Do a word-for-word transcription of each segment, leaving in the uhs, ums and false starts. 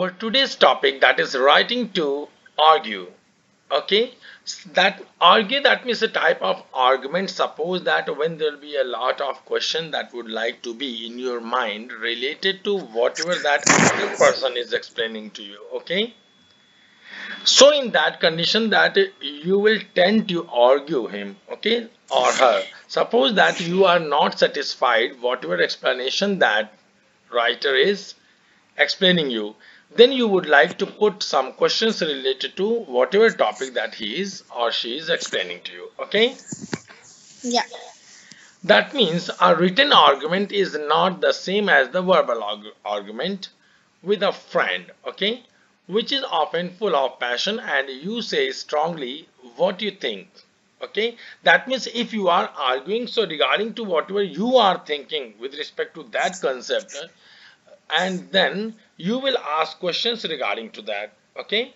our today's topic, that is writing to argue. Okay, that argue, that means a type of argument. Suppose that when there will be a lot of question that would like to be in your mind related to whatever that other person is explaining to you. Okay, so in that condition that you will tend to argue him, okay, or her. Suppose that you are not satisfied whatever explanation that writer is explaining you, then you would like to put some questions related to whatever topic that he is or she is explaining to you. Okay, yeah, that means a written argument is not the same as the verbal arg- argument with a friend, okay, which is often full of passion and you say strongly what you think. Okay, that means if you are arguing, so regarding to whatever you are thinking with respect to that concept, and then you will ask questions regarding to that. Okay,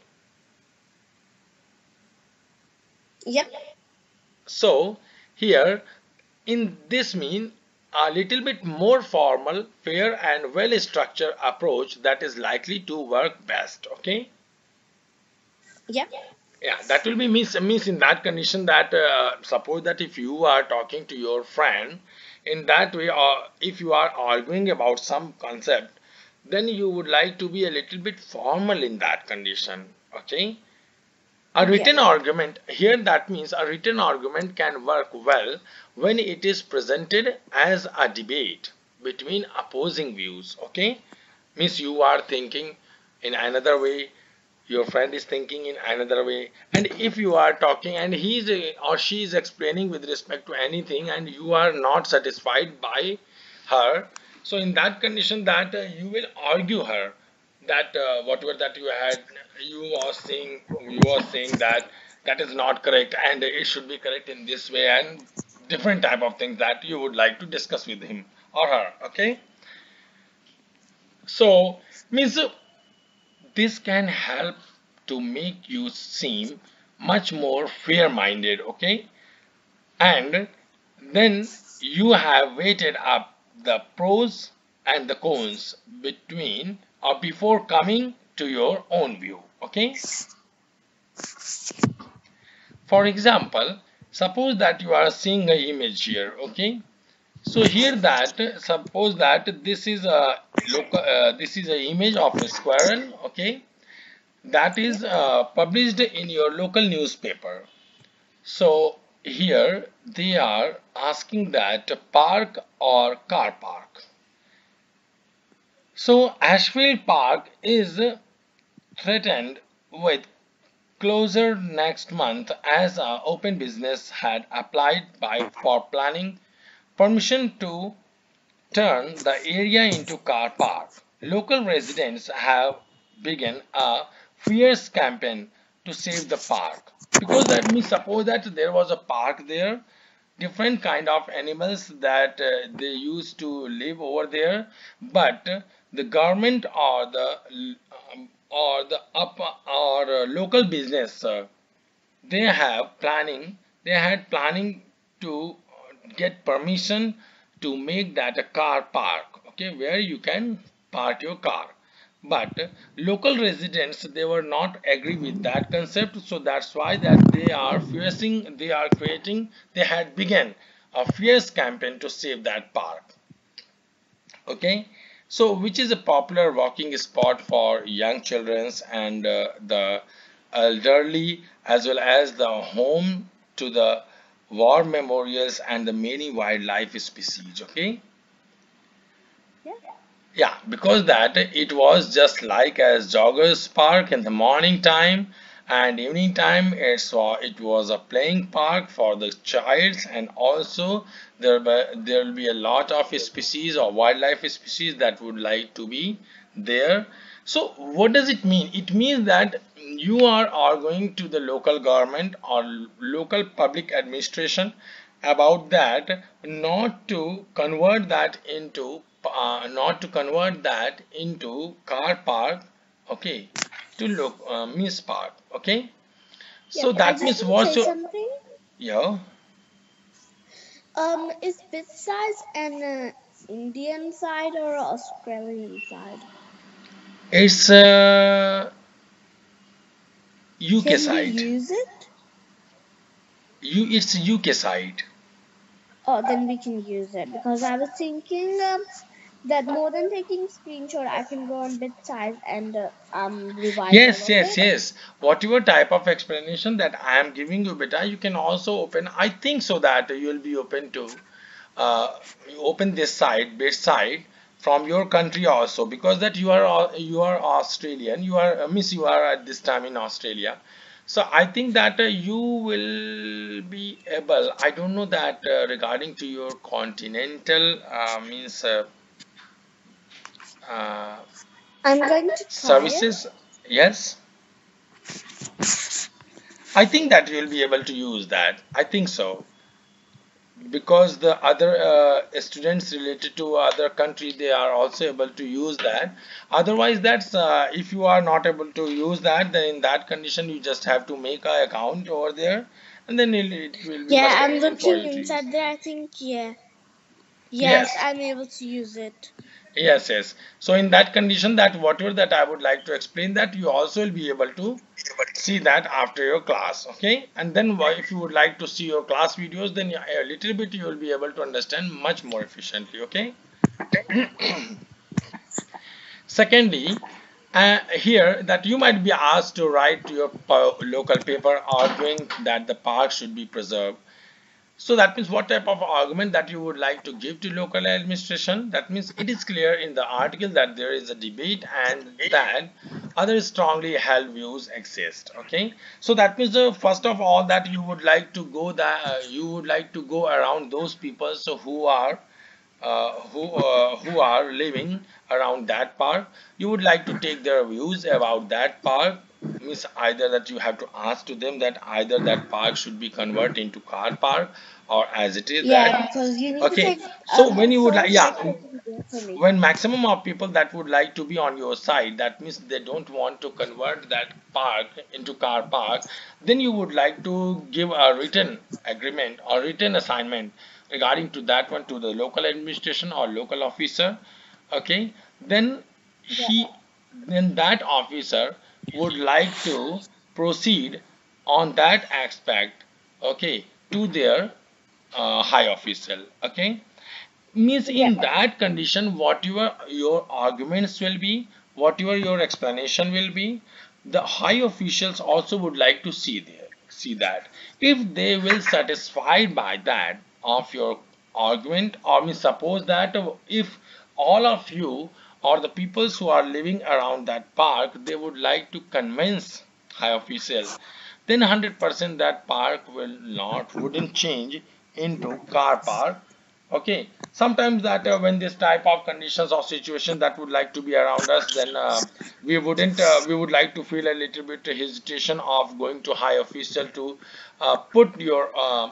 yep. So here in this mean a little bit more formal, fair and well structured approach that is likely to work best. Okay, yep. Yeah, that will be means means in that condition that uh, suppose that if you are talking to your friend in that way, or if you are arguing about some concept, then you would like to be a little bit formal in that condition. Okay, a written yeah. argument here, that means a written argument can work well when it is presented as a debate between opposing views. Okay, means you are thinking in another way, your friend is thinking in another way, and if you are talking and he is or she is explaining with respect to anything and you are not satisfied by her, so in that condition that uh, you will argue her that uh, whatever that you had you are saying you are saying that that is not correct and it should be correct in this way, and different type of things that you would like to discuss with him or her. Okay, so means uh, this can help to make you seem much more fair-minded. Okay, and then you have weighted up the pros and the cons between or before coming to your own view. Okay, for example, suppose that you are seeing an image here. Okay, so here that suppose that this is a local, uh, this is an image of a squirrel. Okay, that is uh, published in your local newspaper. So here they are asking that park or car park. So Ashfield Park is threatened with closure next month as an open business had applied by for planning permission to turn the area into car park. Local residents have begun a fierce campaign to save the park, because that means suppose that there was a park there, different kind of animals that uh, they used to live over there, but the government or the um, or the up or uh, local business, uh, they have planning they had planning to get permission to make that a car park, okay, where you can park your car, but local residents, they were not agree with that concept. So that's why that they are fiercing they are creating they had begun a fierce campaign to save that park. Okay, so which is a popular walking spot for young children and uh, the elderly, as well as the home to the war memorials and the many wildlife species. Okay, yeah. Yeah, because that it was just like as joggers park in the morning time and evening time, it saw it was a playing park for the child, and also there there will be a lot of species or wildlife species that would like to be there. So what does it mean? It means that you are arguing to the local government or local public administration about that, not to convert that into uh, not to convert that into car park, okay, to look uh, miss park. Okay, yeah, so that means what's your something? Yeah, um is this size an uh, Indian side or Australian side? It's uh, U K Can side. Can we use it? You, it's U K side. Oh, then we can use it, because I was thinking um, that more than taking screenshot, I can go on bit size and uh, um revise. Yes, yes, it. yes. Whatever type of explanation that I am giving you, beta, you can also open. I think so that you will be open to uh, open this side, bit side from your country also, because that you are you are Australian. You are uh, miss. You are at this time in Australia. So I think that uh, you will be able, I don't know that uh, regarding to your continental uh, means uh, uh, I'm going to services, yes, I think that you will be able to use that. I think so, because the other uh, students related to other country, they are also able to use that. Otherwise, that's uh, if you are not able to use that, then in that condition you just have to make an account over there, and then it, it will be. Yeah, I'm looking inside there. I think yeah, yes, yes, I'm able to use it. Yes, yes. So in that condition, that whatever that I would like to explain, that you also will be able to see that after your class, okay? And then if you would like to see your class videos, then a little bit you will be able to understand much more efficiently, okay? Secondly, uh, here that you might be asked to write your local paper arguing that the park should be preserved. So that means what type of argument that you would like to give to local administration. That means it is clear in the article that there is a debate and that other strongly held views exist. Okay, so that means uh, first of all that you would like to go that uh, you would like to go around those people so who are uh, who uh, who are living around that park. You would like to take their views about that park. Means either that you have to ask to them that either that park should be converted into car park or as it is. Yeah, that, because you need okay. to take, so uh, when you would like, yeah, when maximum of people that would like to be on your side, that means they don't want to convert that park into car park, then you would like to give a written agreement or written assignment regarding to that one to the local administration or local officer. Okay, then he, yeah. then that officer would like to proceed on that aspect, okay, to their uh, high official, okay. Means in yeah. that condition, whatever your arguments will be, whatever your explanation will be, the high officials also would like to see there, see that. If they will satisfied by that of your argument, or I mean, suppose that if all of you or the peoples who are living around that park, they would like to convince high officials, then one hundred percent that park will not, wouldn't change into car park, okay. Sometimes that uh, when this type of conditions or situation that would like to be around us, then uh, we wouldn't, uh, we would like to feel a little bit hesitation of going to high official to uh, put your uh,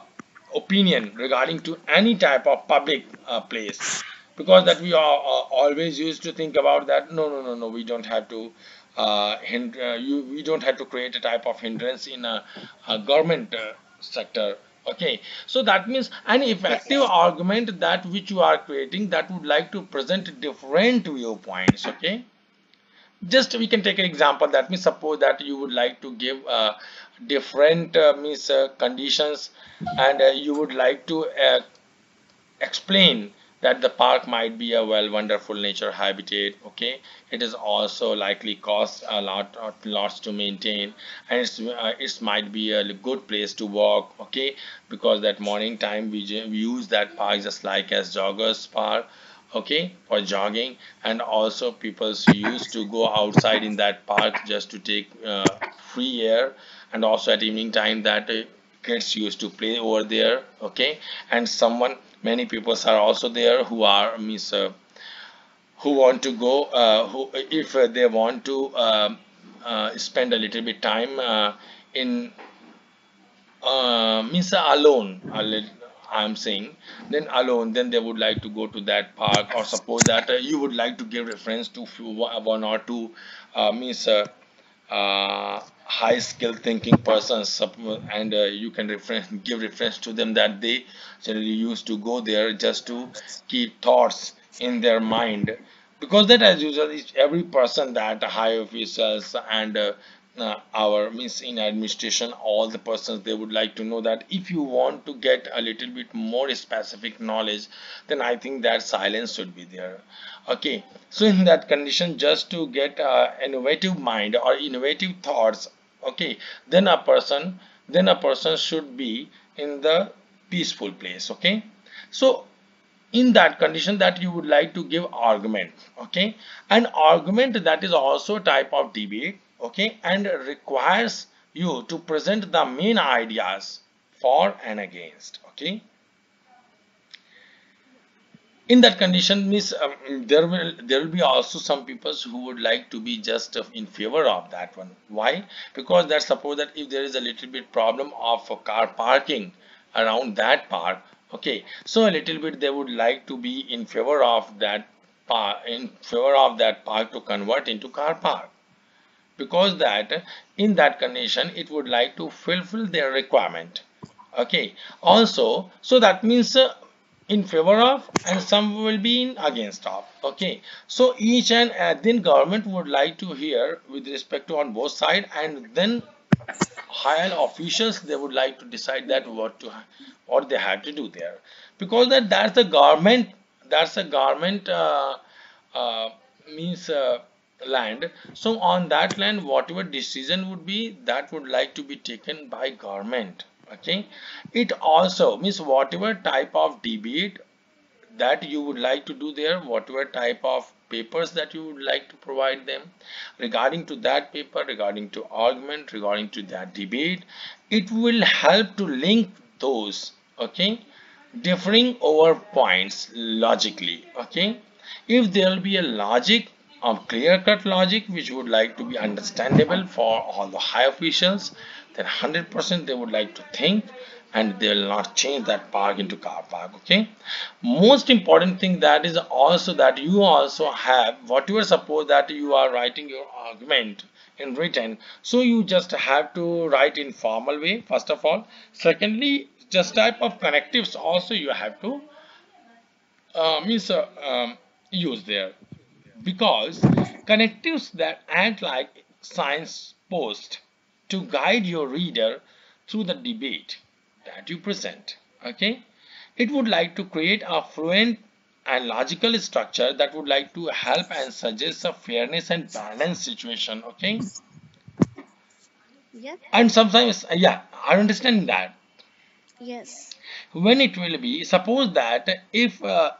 opinion regarding to any type of public uh, place. Because that we are uh, always used to think about that no no no no we don't have to uh, hind uh, you we don't have to create a type of hindrance in a, a government uh, sector, okay. So that means an effective argument that which you are creating that would like to present different viewpoints, okay. Just we can take an example that means suppose that you would like to give uh, different uh, means uh, conditions and uh, you would like to uh, explain that the park might be a well wonderful nature habitat, okay, it is also likely cost a lot or lots to maintain, and it's uh, it might be a good place to walk, okay, because that morning time we, we use that park just like as joggers park, okay, for jogging, and also people used to go outside in that park just to take uh, free air, and also at evening time that uh, kids used to play over there, okay, and someone many people are also there who are means uh, who want to go uh, who if uh, they want to uh, uh, spend a little bit time uh, in uh, means uh, alone a little, I'm saying then alone then they would like to go to that park, or suppose that uh, you would like to give reference to few, one or two uh, means uh, uh, high skill thinking persons, and uh, you can reference give reference to them that they generally used to go there just to keep thoughts in their mind because that as usual is every person that high officials and uh, uh, our means in administration, all the persons, they would like to know that if you want to get a little bit more specific knowledge, then I think that silence should be there. Okay, so in that condition, just to get uh, innovative mind or innovative thoughts, okay, then a person then a person should be in the peaceful place. Okay, so in that condition that you would like to give argument, okay, an argument that is also a type of debate, okay, and requires you to present the main ideas for and against. Okay, in that condition means um, there will there will be also some people who would like to be just in favor of that one. Why? Because that suppose that if there is a little bit problem of a car parking around that park, okay, so a little bit they would like to be in favor of that park, in favor of that park to convert into car park, because that in that condition it would like to fulfill their requirement. Okay, also, so that means uh, in favor of, and some will be in against of. Okay, so each and uh, then government would like to hear with respect to on both sides, and then higher officials, they would like to decide that what to what they have to do there, because that that's the government that's the government uh, uh, means uh, land. So on that land, whatever decision would be, that would like to be taken by government. Okay, it also means whatever type of debate that you would like to do there, whatever type of papers that you would like to provide them regarding to that paper, regarding to argument, regarding to that debate, it will help to link those, okay, differing over points logically. Okay, if there will be a logic of clear-cut logic which would like to be understandable for all the high officials, then one hundred percent they would like to think and they will not change that park into car park. Okay, most important thing that is also that you also have whatever, suppose that you are writing your argument in written, so you just have to write in formal way first of all. Secondly, just type of connectives also you have to uh, means uh, um, use there, because connectives that act like science post to guide your reader through the debate that you present. Okay, it would like to create a fluent and logical structure that would like to help and suggest a fairness and balance situation. Okay, yeah, and sometimes yeah, I understand that. Yes, when it will be, suppose that if uh,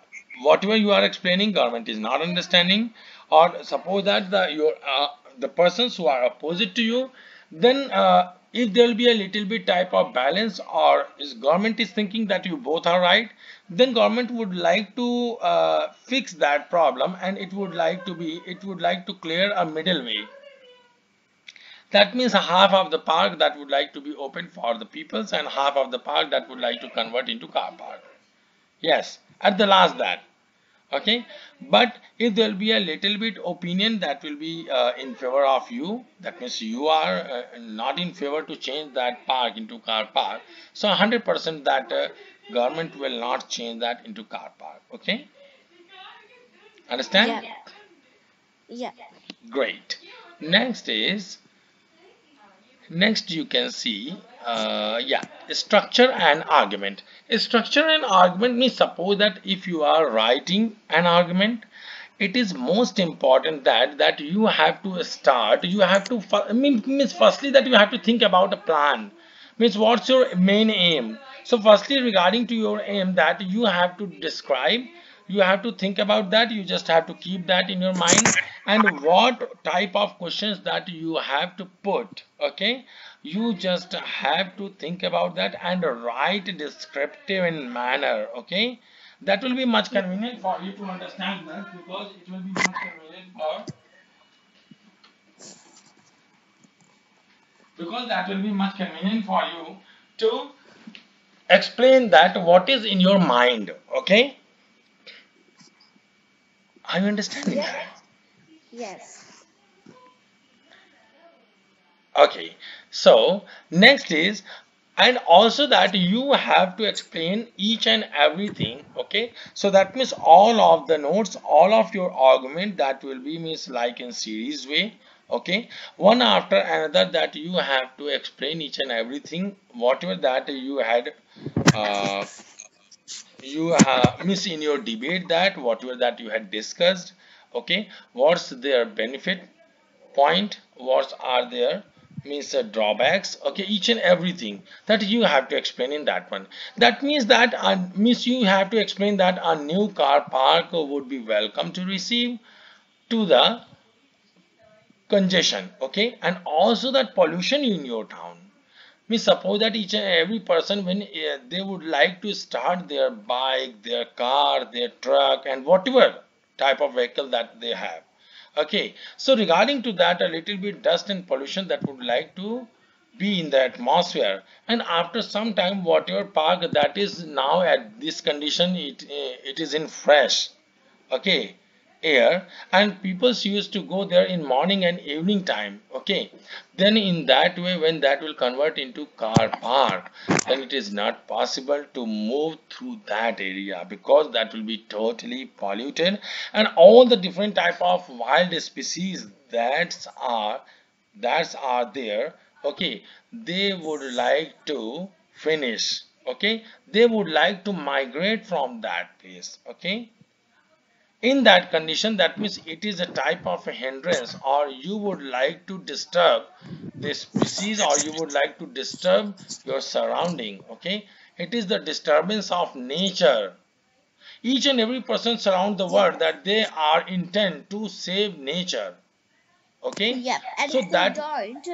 whatever you are explaining, government is not understanding, or suppose that the your uh, the persons who are opposite to you, then uh, if there will be a little bit type of balance, or is government is thinking that you both are right, then government would like to uh, fix that problem, and it would like to be it would like to clear a middle way. That means half of the park that would like to be open for the peoples, and half of the park that would like to convert into car park. Yes, at the last that. Okay, but if there will be a little bit opinion that will be uh, in favor of you, that means you are uh, not in favor to change that park into car park, so one hundred percent that uh, government will not change that into car park. Okay, understand? Yeah. Yeah, great. Next is next you can see uh, yeah, structure and argument. Structure and argument means, suppose that if you are writing an argument, it is most important that that you have to start, you have to I mean, means firstly that you have to think about a plan, means what's your main aim. So firstly, regarding to your aim, that you have to describe, you have to think about that, you just have to keep that in your mind, and what type of questions that you have to put. Okay, you just have to think about that and write descriptive in manner. Okay, that will be much convenient for you to understand that, because it will be much convenient for because that will be much convenient for you to explain that what is in your mind. Okay, are you understanding yes. that? Yes. Okay, so next is and also that you have to explain each and everything. Okay, so that means all of the notes, all of your argument, that will be means like in series way. Okay, one after another, that you have to explain each and everything whatever that you had uh, you have miss in your debate, that whatever that you had discussed. Okay, what's their benefit point, what are their means uh, drawbacks. Okay, each and everything that you have to explain in that one. That means that uh, means you have to explain that a new car park would be welcome to receive to the congestion. Okay, and also that pollution in your town. Means suppose that each and every person, when uh, they would like to start their bike, their car, their truck, and whatever type of vehicle that they have. Okay, so regarding to that, a little bit dust and pollution that would like to be in the atmosphere, and after some time whatever park that is now at this condition, it it is in fresh okay air, and people used to go there in morning and evening time. Okay, then in that way, when that will convert into car park, then it is not possible to move through that area, because that will be totally polluted, and all the different type of wild species that are that are there. Okay, they would like to finish. Okay, they would like to migrate from that place. Okay, in that condition, that means it is a type of a hindrance, or you would like to disturb this species, or you would like to disturb your surrounding. Okay, it is the disturbance of nature. Each and every person around the world, that they are intent to save nature. Okay, yeah, and so if that they don't,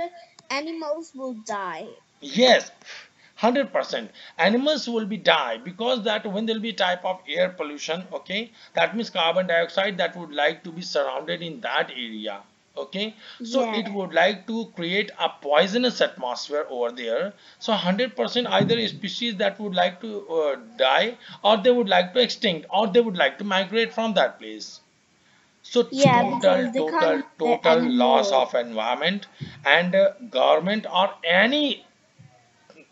animals will die. Yes, one hundred percent animals will be die, because that when there will be type of air pollution. Okay, that means carbon dioxide that would like to be surrounded in that area. Okay, so yeah, it would like to create a poisonous atmosphere over there. So one hundred percent either species that would like to uh, die, or they would like to extinct, or they would like to migrate from that place. So yeah, total total total loss of environment, and uh, government or any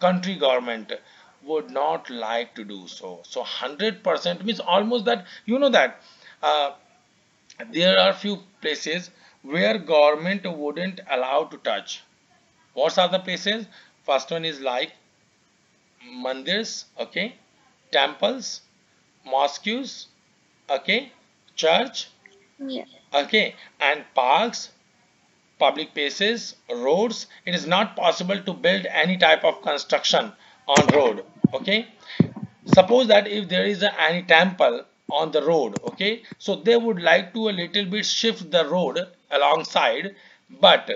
country government would not like to do so. So one hundred percent means almost that, you know that uh, there are few places where government wouldn't allow to touch. What are the places? First one is like mandirs, okay, temples, mosques, okay, church, yeah, okay, and parks, public places, roads. It is not possible to build any type of construction on road. Okay, suppose that if there is a, any temple on the road, okay, so they would like to a little bit shift the road alongside, but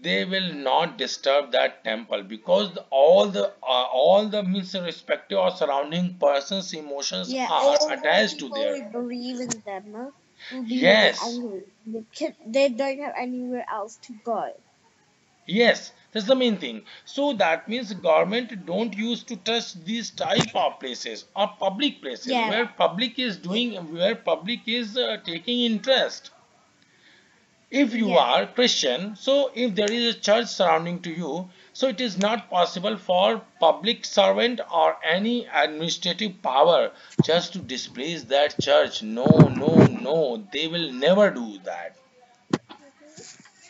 they will not disturb that temple, because the, all the uh, all the means respective or surrounding persons' emotions, yeah, are attached to their believe in them, huh? Yes, they don't have anywhere else to go. Yes, that's the main thing. So that means government don't used to touch these type of places or public places, yeah, where public is doing, where public is uh, taking interest. If you yeah. are Christian, so if there is a church surrounding to you, so it is not possible for public servant or any administrative power just to displace that church. No, no, no, they will never do that.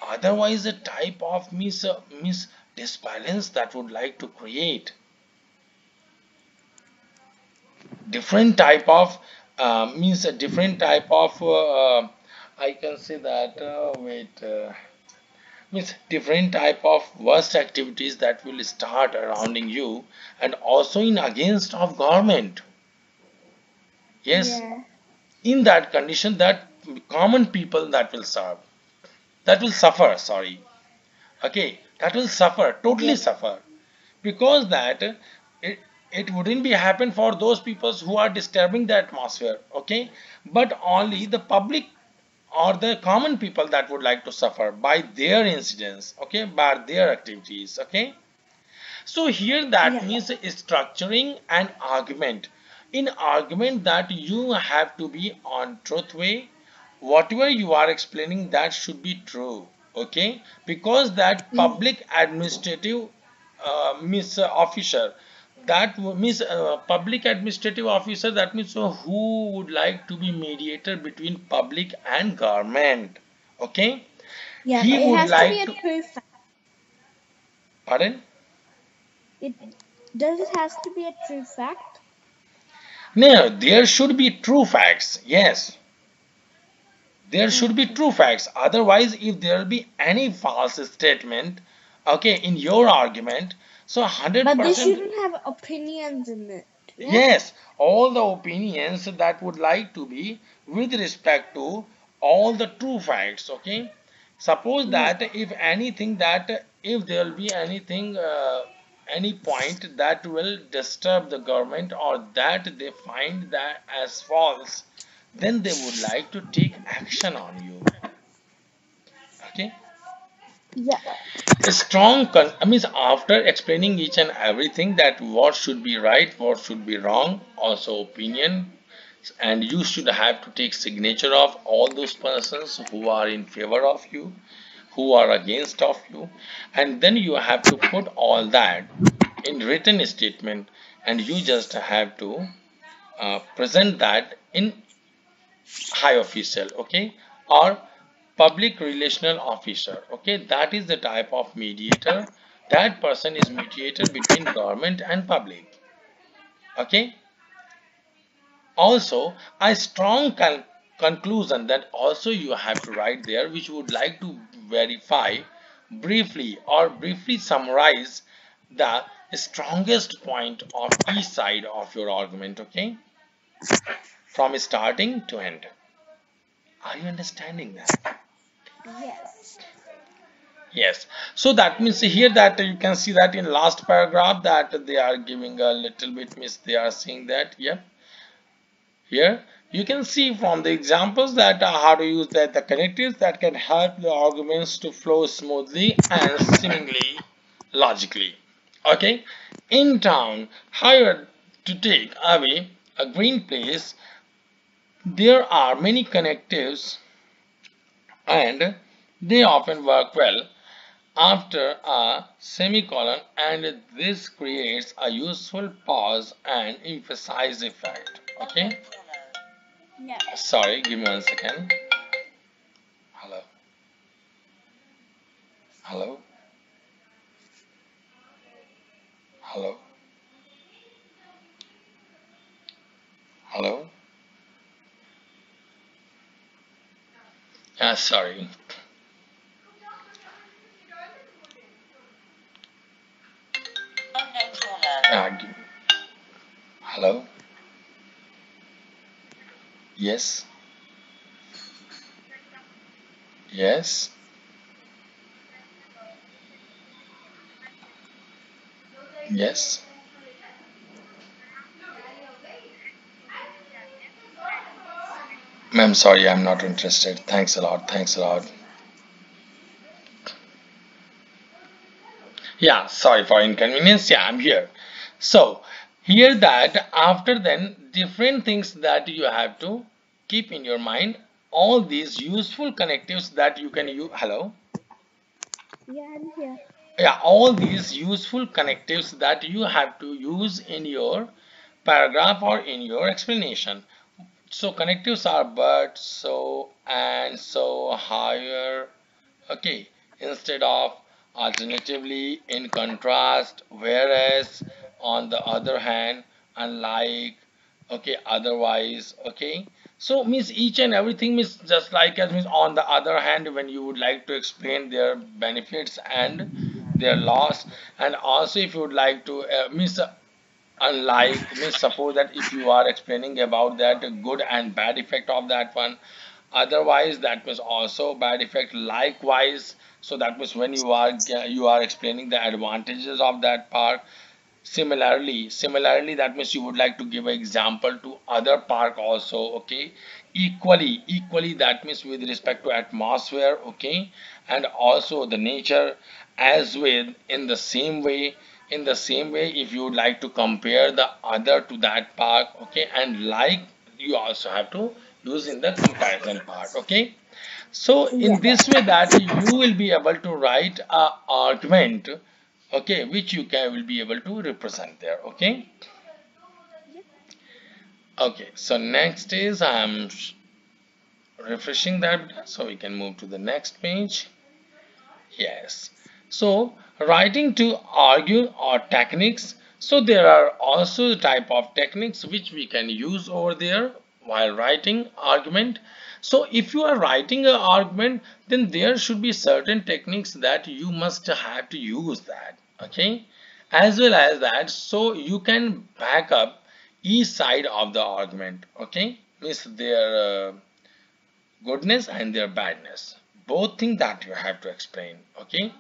Otherwise, a type of mis uh, mis disbalance that would like to create different type of uh, means a different type of. Uh, I can say that uh, wait uh, means different type of worst activities that will start surrounding you, and also in against of government. Yes, yeah, in that condition, that common people that will serve that will suffer sorry okay that will suffer totally yeah. suffer, because that it, it wouldn't be happen for those peoples who are disturbing the atmosphere. Okay, but only the public or the common people that would like to suffer by their incidents, okay, by their activities. Okay, so here that yeah. means structuring an argument. In argument, that you have to be on truth way. Whatever you are explaining, that should be true. Okay, because that public administrative uh, Miss Officer. That means uh, public administrative officer. That means so who would like to be mediator between public and government? Okay. Yeah. He it would has like to be a true. Pardon? It does it has to be a true fact? No, there should be true facts. Yes. There should be true facts. Otherwise, if there will be any false statement, okay, in your argument, so one hundred percent. But they shouldn't have opinions in it. Yeah? Yes, all the opinions that would like to be with respect to all the true facts, okay. Suppose that if anything that, if there will be anything, uh, any point that will disturb the government or that they find that as false, then they would like to take action on you. Okay. Yeah. A strong con I means after explaining each and everything that what should be right, what should be wrong, also opinion, and you should have to take signature of all those persons who are in favor of you, who are against of you, and then you have to put all that in written statement, and you just have to uh, present that in high official, okay, or public relational officer, okay. That is the type of mediator. That person is mediator between government and public, okay. Also a strong con conclusion that also you have to write there, which would like to verify briefly or briefly summarize the strongest point of each side of your argument, okay, from starting to end. Are you understanding that? Yes. Yes. So that means here that you can see that in last paragraph that they are giving a little bit miss. They are saying that, yeah. Here you can see from the examples that uh, how to use that the connectives that can help the arguments to flow smoothly and seemingly logically. Okay. In town, hired to take away a green place. There are many connectives and they often work well after a semicolon, and this creates a useful pause and emphasize effect. Okay. Yeah. Sorry, give me one second. Hello. Hello. Hello. Hello. Uh, sorry. Uh, hello. Yes. Yes. Yes. I'm sorry, I'm not interested. Thanks a lot. Thanks a lot. Yeah, sorry for inconvenience. Yeah, I'm here. So here that after then different things that you have to keep in your mind. All these useful connectives that you can use. Hello. Yeah, I'm here. Yeah, all these useful connectives that you have to use in your paragraph or in your explanation. So connectives are but, so, and, so, higher, okay, instead of, alternatively, in contrast, whereas, on the other hand, unlike, okay, otherwise, okay. So means each and everything means just like as means on the other hand, when you would like to explain their benefits and their loss, and also if you would like to uh, means uh, unlike means suppose that if you are explaining about that good and bad effect of that one, otherwise that was also bad effect, likewise, so that was when you are you are explaining the advantages of that park. Similarly, similarly that means you would like to give an example to other park also, okay. Equally, equally that means with respect to atmosphere, okay, and also the nature, as with, in the same way. In the same way, if you would like to compare the other to that park, okay, and like you also have to use in the comparison part, okay. So in this way that you will be able to write an argument okay, which you can will be able to represent there. Okay, okay, so next is I am refreshing that so we can move to the next page. Yes, so writing to argue or techniques. So there are also type of techniques which we can use over there while writing argument. So if you are writing an argument, then there should be certain techniques that you must have to use that, okay, as well as that, so you can back up each side of the argument, okay, means their uh, goodness and their badness, both things that you have to explain, okay.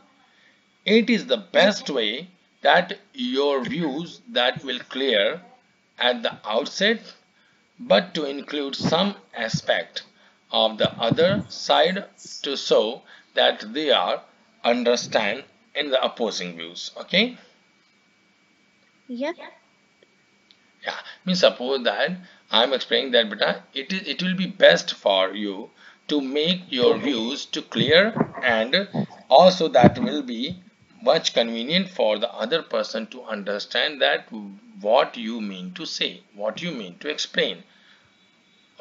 It is the best way that your views that will clear at the outset, but to include some aspect of the other side to show that they are understand in the opposing views, okay? Yeah. Yeah, means suppose that I'm explaining that, beta, it is it will be best for you to make your views to clear, and also that will be much convenient for the other person to understand that what you mean to say, what you mean to explain,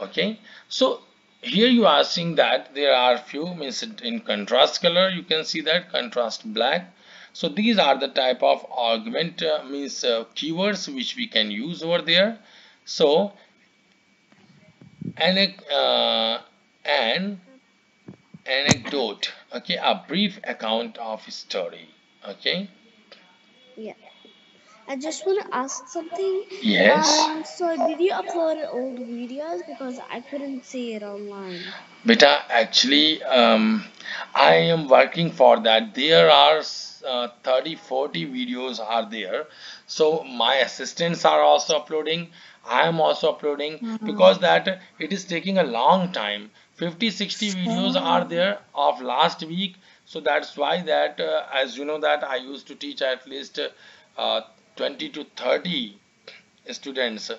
okay? So here you are seeing that there are few, means in contrast color you can see that contrast black. So these are the type of argument uh, means uh, keywords which we can use over there. So an uh, an anecdote, okay, a brief account of story, okay. Yeah, I just want to ask something. Yes. Um, so did you upload old videos, because I couldn't see it online? Beta, actually, um, I am working for that. There are uh, thirty, forty videos are there. So my assistants are also uploading. I am also uploading, mm-hmm. because that it is taking a long time. fifty, sixty videos mm-hmm. are there of last week. So that's why that, uh, as you know that I used to teach at least uh, twenty to thirty students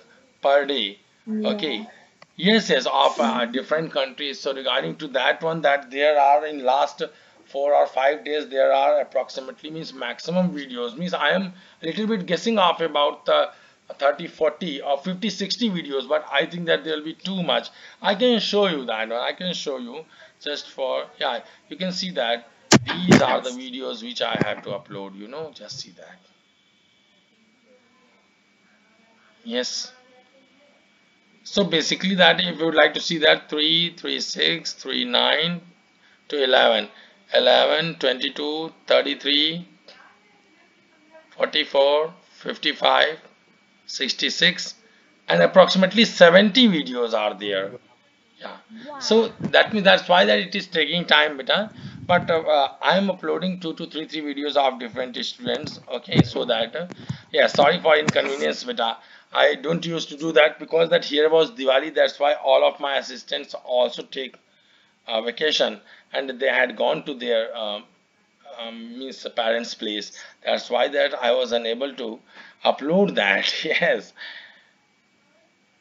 per day, yeah. Okay, yes, yes, of uh, different countries. So regarding to that one, that there are in last four or five days there are approximately, means maximum videos, means I am a little bit guessing off about the thirty, forty or fifty, sixty videos, but I think that there will be too much. I can show you that one. I can show you just for, yeah, you can see that these are the videos which I have to upload, you know, just see that. Yes, so basically that if you would like to see that three, three, six, three, nine to eleven, eleven, twenty-two, thirty-three, forty-four, fifty-five, sixty-six, and approximately seventy videos are there, yeah. Wow. So that means that's why that it is taking time, beta, but uh, uh, I am uploading two to three three videos of different students, okay, so that uh, yeah, sorry for inconvenience, beta. I don't used to do that because that here was Diwali, that's why all of my assistants also take uh, vacation, and they had gone to their um, um, means parents' place. That's why that I was unable to upload that. Yes.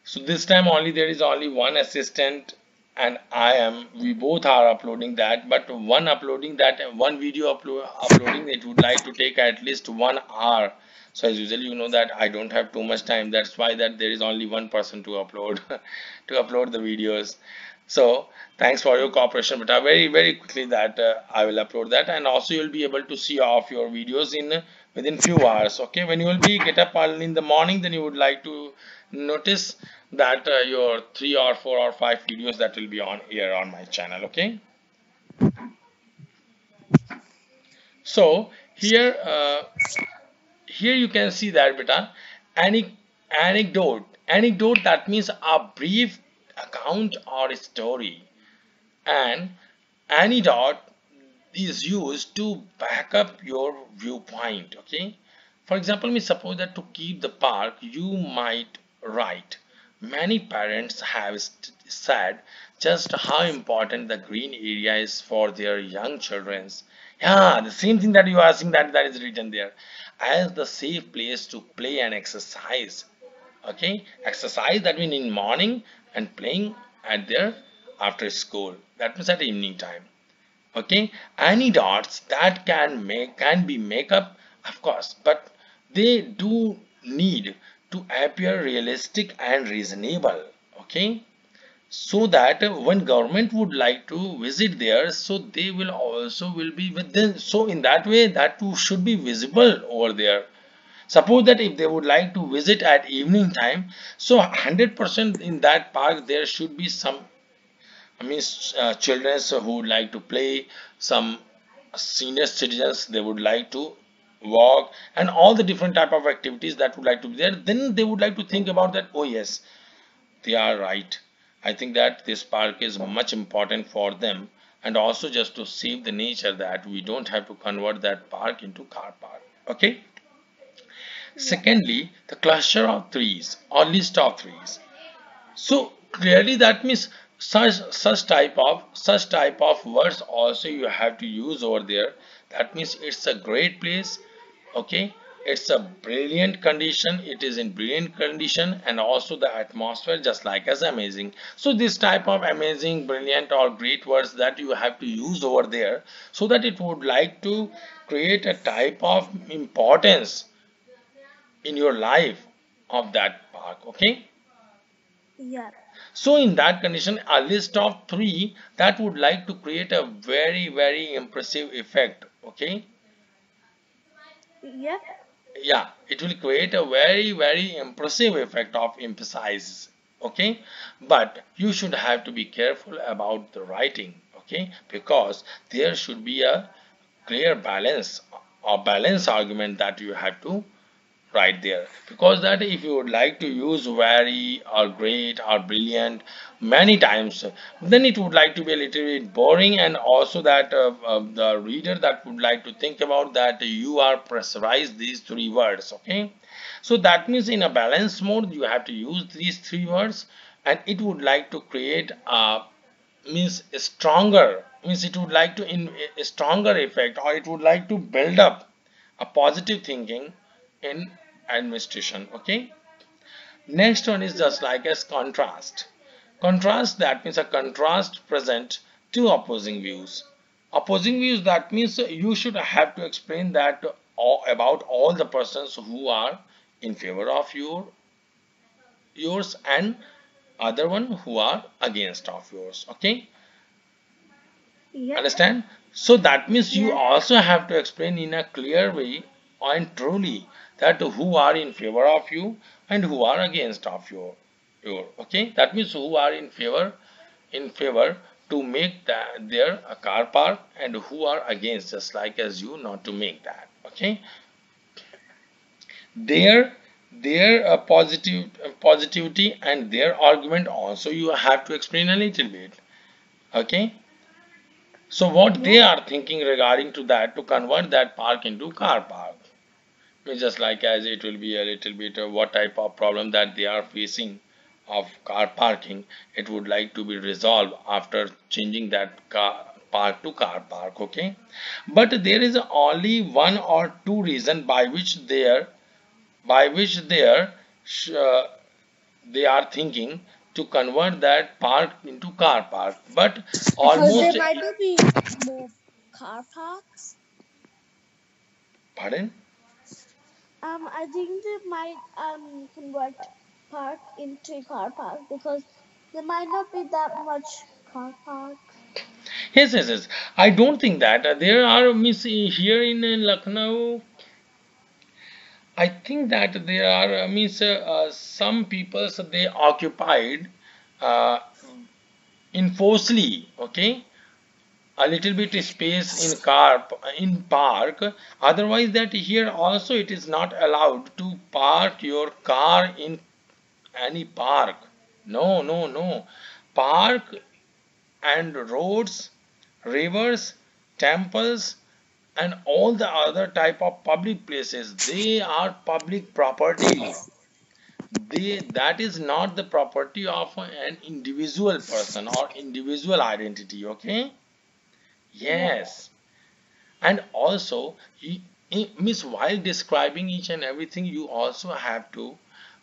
So this time only there is only one assistant, and I am. We both are uploading that, but one uploading that one video uplo uploading it would like to take at least one hour. So as usually, you know that I don't have too much time. That's why that there is only one person to upload, to upload the videos. So thanks for your cooperation. But I very, very quickly that uh, I will upload that, and also you'll be able to see off your videos in uh, within few hours. Okay, when you will be get up early in the morning, then you would like to notice that uh, your three or four or five videos that will be on here on my channel. Okay. So here. Uh, Here you can see that, beta, anecdote, anecdote that means a brief account or a story, and anecdote is used to back up your viewpoint, okay. For example, we suppose that to keep the park, you might write, many parents have said just how important the green area is for their young children. Yeah, the same thing that you are asking that, that is written there. As the safe place to play and exercise, okay, exercise that means in morning and playing at their after school, that means at evening time, okay. Anecdotes that can make can be make up of course, but they do need to appear realistic and reasonable, okay, so that when government would like to visit there, so they will also will be with them. So in that way, that too should be visible over there. Suppose that if they would like to visit at evening time, so one hundred percent in that park there should be some, I mean, uh, children who would like to play, some senior citizens, they would like to walk, and all the different type of activities that would like to be there. Then they would like to think about that, oh yes, they are right, I think that this park is much important for them. And also just to save the nature, that we don't have to convert that park into car park, okay. Secondly, the cluster of trees or list of trees. So clearly that means such such type of such type of words also you have to use over there. That means it's a great place, okay, it's a brilliant condition, it is in brilliant condition, and also the atmosphere just like as amazing. So this type of amazing, brilliant or great words that you have to use over there, so that it would like to create a type of importance in your life of that park, okay? Yeah. So in that condition, a list of three that would like to create a very very impressive effect, okay? Yeah. Yeah, it will create a very very impressive effect of emphasis, okay? But you should have to be careful about the writing, okay? Because there should be a clear balance or balance argument that you have to right there, because that if you would like to use very or great or brilliant many times, then it would like to be a little bit boring, and also that uh, uh, the reader that would like to think about that you are pressurized these three words, okay? So that means in a balance mode you have to use these three words, and it would like to create a means stronger means it would like to in a stronger effect, or it would like to build up a positive thinking in administration, okay? Next one is just like as contrast. Contrast, that means a contrast present two opposing views. Opposing views, that means you should have to explain that all, about all the persons who are in favor of your yours and other one who are against of yours, okay? Yeah. Understand? So that means you yeah. also have to explain in a clear way and truly that who are in favor of you and who are against of your your okay? That means who are in favor in favor to make that their a car park, and who are against just like as you not to make that, okay? Their their uh, positive uh, positivity and their argument also you have to explain a little bit, okay? So what they are thinking regarding to that to convert that park into car park, just like as it will be a little bit of what type of problem that they are facing of car parking, it would like to be resolved after changing that car park to car park, okay? But there is only one or two reason by which there by which there uh, they are thinking to convert that park into car park, but almost because there might be more car parks. Pardon? Um, I think they might um, convert park into a car park because there might not be that much car park. Yes, yes, yes. I don't think that. Uh, there are, miss, here in uh, Lucknow, I think that there are, uh, miss, uh, uh, some people, so they occupied uh, enforcedly, okay? A little bit space in car in park. Otherwise that here also it is not allowed to park your car in any park. No, no, no. Park and roads, rivers, temples and all the other type of public places, they are public property. They, that is not the property of an individual person or individual identity, okay? Yes. And also he, he, miss while describing each and everything, you also have to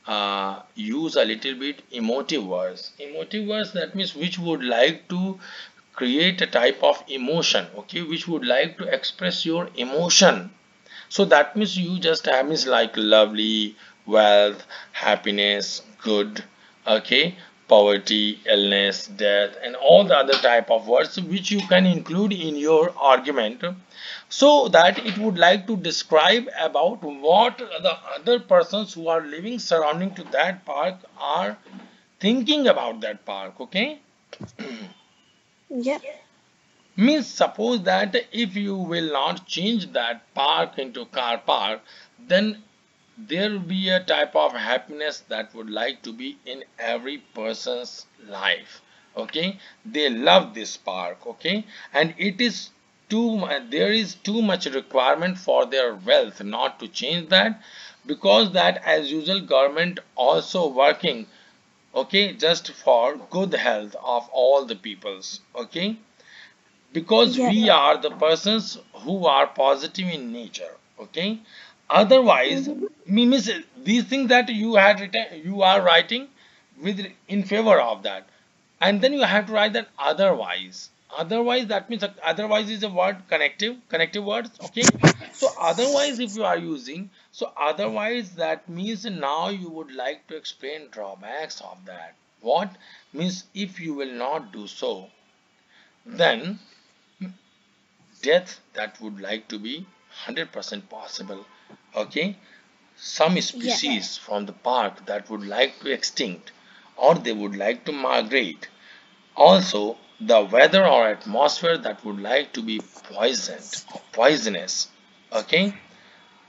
uh, use a little bit emotive words. Emotive words, that means which would like to create a type of emotion, okay, which would like to express your emotion. So that means you just have is like lovely, wealth, happiness, good, okay, poverty, illness, death, and all the other type of words which you can include in your argument, so that it would like to describe about what the other persons who are living surrounding to that park are thinking about that park. Okay. Yeah. Means suppose that if you will not change that park into car park, then there will be a type of happiness that would like to be in every person's life. Okay, they love this park. Okay, and it is too there is too much requirement for their wealth not to change that, because that as usual government also working, okay, just for good health of all the peoples. Okay. Because yeah. we are the persons who are positive in nature. Okay. Otherwise, means these things that you had written, you are writing with in favor of that, and then you have to write that otherwise. Otherwise, that means otherwise is a word connective, connective words. Okay. So otherwise, if you are using, so otherwise that means now you would like to explain drawbacks of that. What means if you will not do so, then death that would like to be one hundred percent possible. Okay, some species yeah. from the park that would like to extinct, or they would like to migrate. Also the weather or atmosphere that would like to be poisoned or poisonous. Okay,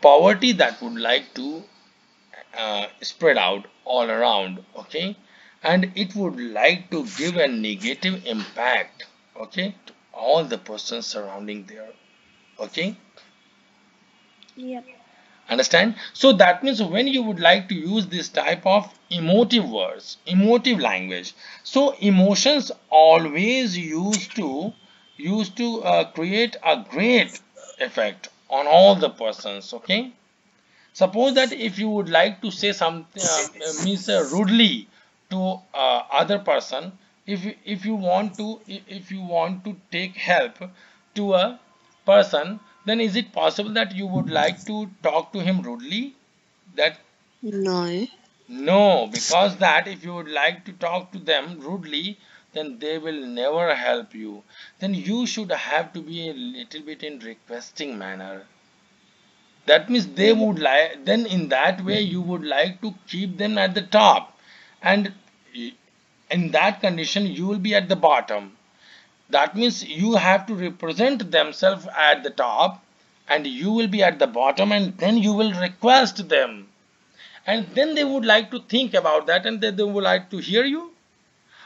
poverty that would like to uh, spread out all around. Okay, and it would like to give a negative impact, okay, to all the persons surrounding there. Okay. Yep. Understand? So that means when you would like to use this type of emotive words, emotive language, so emotions always used to used to uh, create a great effect on all the persons. Okay, suppose that if you would like to say something uh, means uh, rudely to uh, other person, if if you want to if you want to take help to a person, then is it possible that you would like to talk to him rudely? That no, no, because that if you would like to talk to them rudely, then they will never help you. Then you should have to be a little bit in requesting manner. That means they would like. Then in that way, you would like to keep them at the top, and in that condition, you will be at the bottom. That means you have to represent themselves at the top, and you will be at the bottom, and then you will request them, and then they would like to think about that, and then they would like to hear you.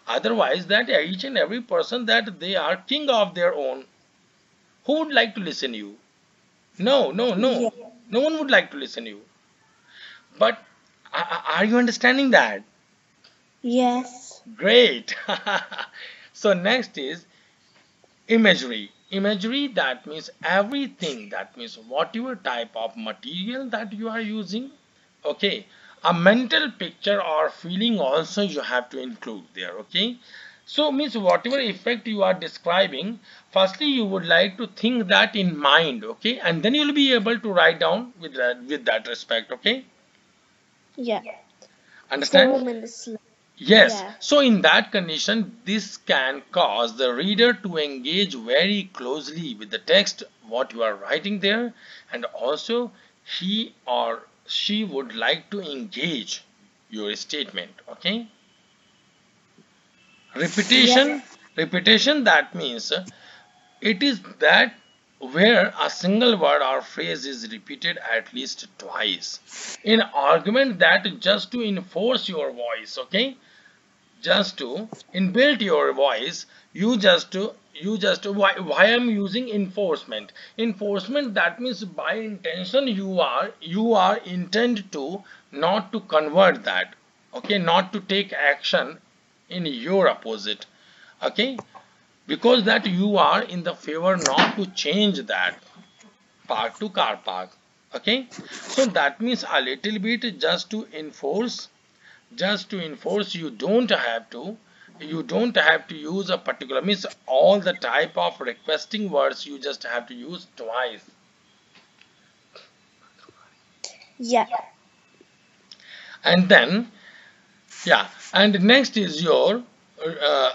Otherwise, that each and every person that they are king of their own, who would like to listen to you? No, no, no. No one would like to listen to you. But are you understanding that? Yes. Great. So next is imagery. Imagery that means everything. That means whatever type of material that you are using. Okay. A mental picture or feeling also you have to include there. Okay. So means whatever effect you are describing, firstly you would like to think that in mind. Okay. And then you will be able to write down with that, with that respect. Okay. Yeah. Understand? Yes. Yeah. So in that condition, this can cause the reader to engage very closely with the text, what you are writing there, and also he or she would like to engage your statement. Okay. Repetition. Yeah. Repetition that means it is that where a single word or phrase is repeated at least twice in argument, that just to enforce your voice. Okay, just to inbuilt your voice, you just to you just why why I'm using enforcement enforcement that means by intention you are you are intent to not to convert that, okay, not to take action in your opposite, okay, because that you are in the favor not to change that park to car park. Okay, so that means a little bit just to enforce, just to enforce you don't have to you don't have to use a particular means all the type of requesting words you just have to use twice. Yeah. And then, yeah, and next is your uh,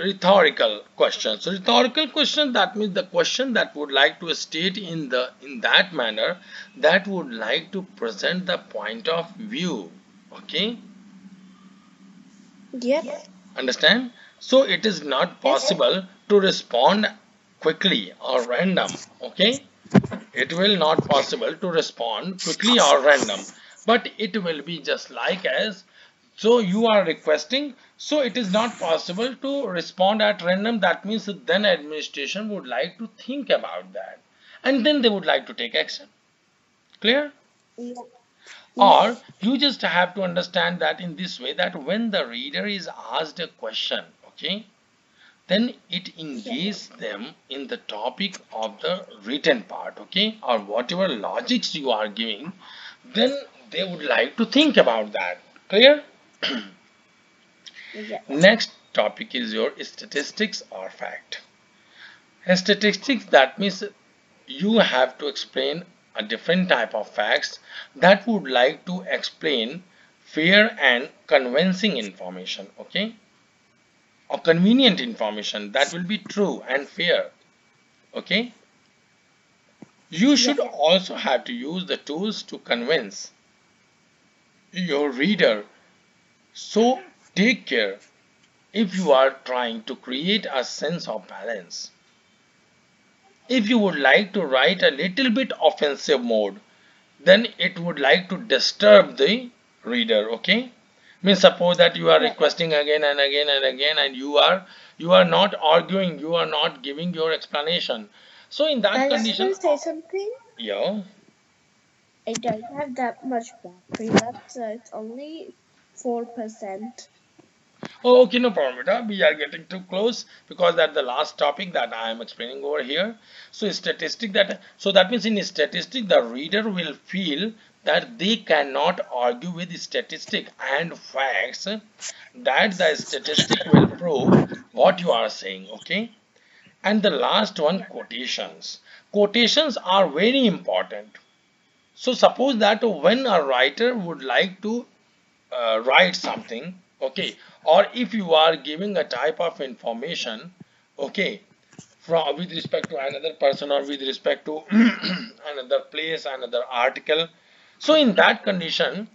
rhetorical question. So rhetorical question, that means the question that would like to state in the in that manner that would like to present the point of view. Okay. Yeah. Understand? So it is not possible to respond quickly or random. Okay. It will not possible to respond quickly or random, but it will be just like as. So you are requesting, so it is not possible to respond at random. That means that then administration would like to think about that, and then they would like to take action. Clear? Yeah. Or you just have to understand that in this way, that when the reader is asked a question, okay, then it engages them in the topic of the written part, okay, or whatever logics you are giving, then they would like to think about that. Clear? Yeah. Next topic is your statistics or fact. A statistics, that means you have to explain a different type of facts that would like to explain fair and convincing information, okay, or convenient information that will be true and fair. Okay, you should yeah. also have to use the tools to convince your reader. So take care if you are trying to create a sense of balance. If you would like to write a little bit offensive mode, then it would like to disturb the reader. Okay, means suppose that you are requesting again and again and again, and you are you are not arguing, you are not giving your explanation. So in that I condition, say something. Yeah. I don't have that much battery left, so it's only four percent. Oh, okay, no problem, beta. We are getting too close because that's the last topic that I am explaining over here. So statistic that, so that means in statistic, the reader will feel that they cannot argue with statistic and facts, that the statistic will prove what you are saying, okay? And the last one, quotations. Quotations are very important. So suppose that when a writer would like to uh, write something, okay, or if you are giving a type of information, okay, from with respect to another person or with respect to another place, another article. So in that condition,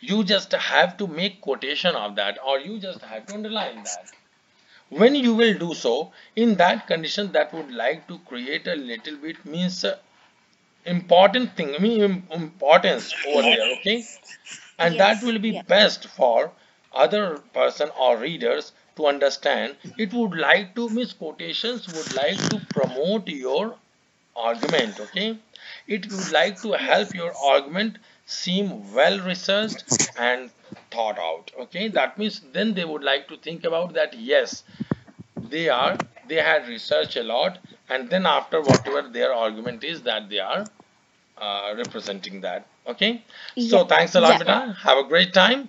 you just have to make quotation of that, or you just have to underline that. When you will do so, in that condition, that would like to create a little bit means uh, important thing, I mean importance over there, okay, and yes, that will be yeah. best for other person or readers to understand. It would like to, means quotations would like to promote your argument, okay, it would like to help your argument seem well researched and thought out, okay. That means then they would like to think about that, yes, they are, they had researched a lot, and then after whatever their argument is that they are uh, representing that, okay. Yeah. So thanks a lot, yeah. beta. Have a great time.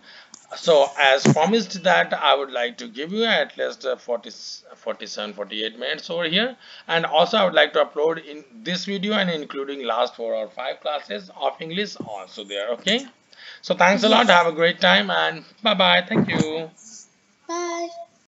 So as promised that I would like to give you at least forty, forty-seven, forty-eight minutes over here, and also I would like to upload in this video and including last four or five classes of English also there, okay. So thanks a lot, have a great time, and bye bye. Thank you. Bye.